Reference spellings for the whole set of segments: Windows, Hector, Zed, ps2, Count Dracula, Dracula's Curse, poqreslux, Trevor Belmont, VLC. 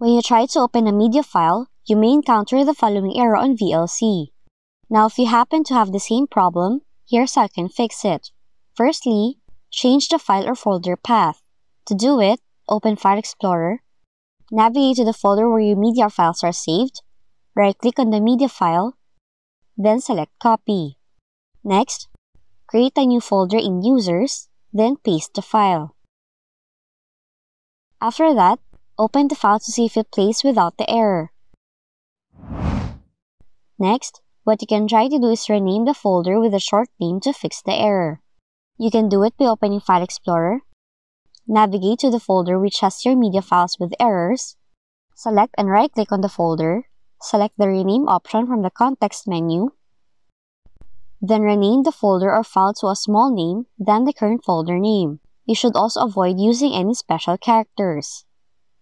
When you try to open a media file, you may encounter the following error on VLC. Now, if you happen to have the same problem, here's how you can fix it. Firstly, change the file or folder path. To do it, open File Explorer, navigate to the folder where your media files are saved, right-click on the media file, then select Copy. Next, create a new folder in Users, then paste the file. After that, open the file to see if it plays without the error. Next, what you can try to do is rename the folder with a short name to fix the error. You can do it by opening File Explorer, navigate to the folder which has your media files with errors, select and right-click on the folder, select the Rename option from the context menu, then rename the folder or file to a small name than the current folder name. You should also avoid using any special characters.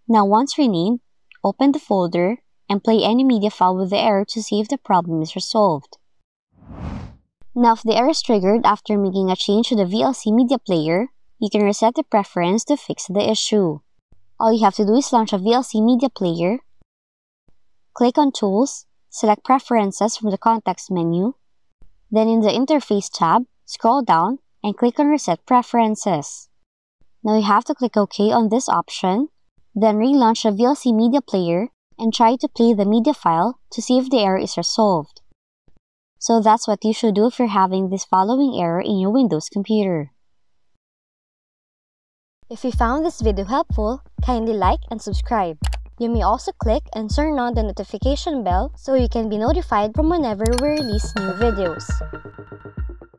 Now once renamed, open the folder and play any media file with the error to see if the problem is resolved. Now if the error is triggered after making a change to the VLC media player, you can reset the preference to fix the issue. All you have to do is launch a VLC media player, click on Tools, select Preferences from the context menu, then in the Interface tab, scroll down and click on Reset Preferences. Now you have to click OK on this option, then relaunch the VLC media player and try to play the media file to see if the error is resolved. So that's what you should do if you're having this following error in your Windows computer. If you found this video helpful, kindly like and subscribe. You may also click and turn on the notification bell so you can be notified from whenever we release new videos.